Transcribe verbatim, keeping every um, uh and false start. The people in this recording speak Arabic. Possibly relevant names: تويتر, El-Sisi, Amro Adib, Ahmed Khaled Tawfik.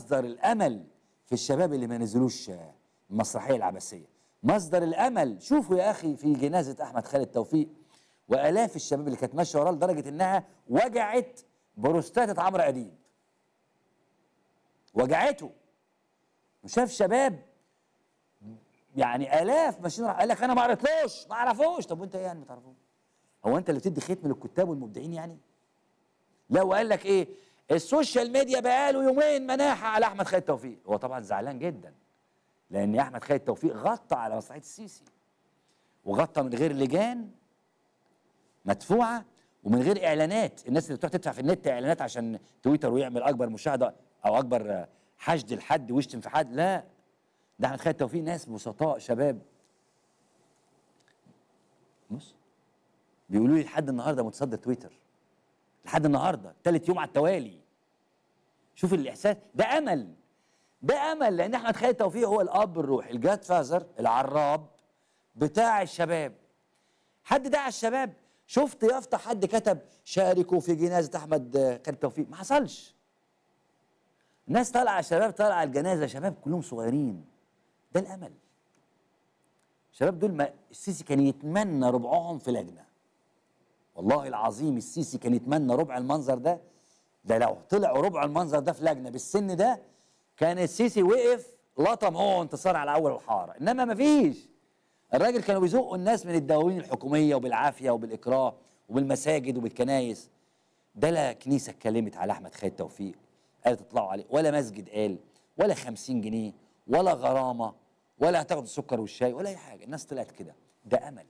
مصدر الامل في الشباب اللي ما نزلوش المسرحيه العباسيه، مصدر الامل. شوفوا يا اخي في جنازه احمد خالد توفيق والاف الشباب اللي كانت ماشيه وراه لدرجه انها وجعت بروستاته عمرو اديب، وجعته، وشاف شباب يعني الاف ماشيين. قال لك انا ما قريتلوش، ما اعرفوش. طب وانت ايه يعني ما تعرفوش؟ هو انت اللي بتدي ختم للكتاب والمبدعين يعني؟ لا. وقال لك ايه؟ السوشيال ميديا بقاله يومين مناحه على احمد خالد توفيق. هو طبعا زعلان جدا لان احمد خالد توفيق غطى على مسرحيه السيسي، وغطى من غير لجان مدفوعه ومن غير اعلانات. الناس اللي بتروح تدفع في النت اعلانات عشان تويتر ويعمل اكبر مشاهده او اكبر حشد لحد ويشتم في حد، لا، ده احمد خالد توفيق ناس بسطاء شباب. بص بيقولوا لي لحد النهارده متصدر تويتر، لحد النهارده ثالث يوم على التوالي. شوف الاحساس ده، امل، ده امل. لان احمد خالد توفيق هو الاب الروحي، الجاد فازر، العراب بتاع الشباب. حد دعا الشباب؟ شفت يافطه حد كتب شاركوا في جنازه احمد خالد توفيق؟ ما حصلش. ناس طالعه، شباب طالعه الجنازه، شباب كلهم صغيرين. ده الامل. الشباب دول ما السيسي كان يتمنى ربعهم في لجنه. والله العظيم السيسي كان يتمنى ربع المنظر ده. ده لو طلعوا ربع المنظر ده في لجنه بالسن ده كان السيسي وقف لطم هو انتصار على اول الحاره، انما مفيش. الراجل كانوا بيزقوا الناس من الدواوين الحكوميه وبالعافيه وبالاكراه وبالمساجد وبالكنايس. ده لا كنيسه اتكلمت على احمد خالد توفيق قالت اطلعوا عليه، ولا مسجد قال، ولا خمسين جنيه، ولا غرامه، ولا هتاخدوا السكر والشاي، ولا اي حاجه. الناس طلعت كده. ده امل.